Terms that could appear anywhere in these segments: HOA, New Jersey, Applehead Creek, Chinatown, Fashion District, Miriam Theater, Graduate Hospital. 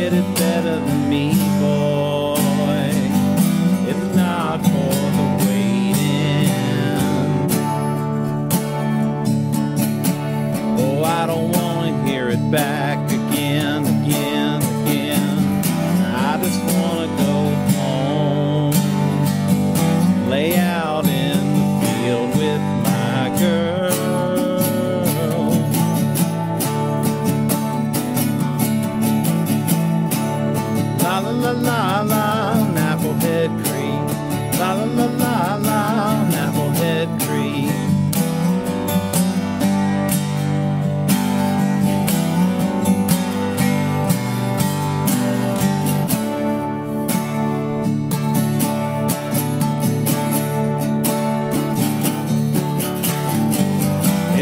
get it better than me, boy, if not for the waiting. Oh, I don't want to hear it back again. I just want to go home, lay out in the field with my girl. La la la, Applehead Creek. La la la la la, Applehead Creek.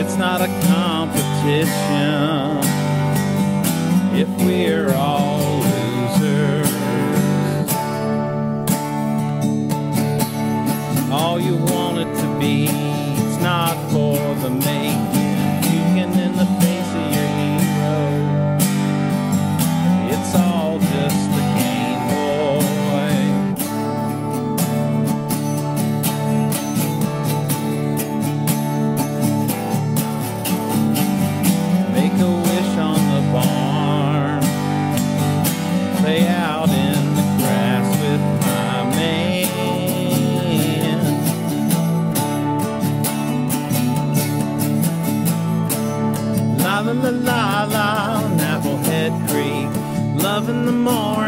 It's not a competition if we're all all you want it to be. It's not for the making. You can in the face of your hero. It's all just a game, boy. Make a wish on the barn. Play out in the grass with my mate. La la la la, Applehead Creek, loving the morning.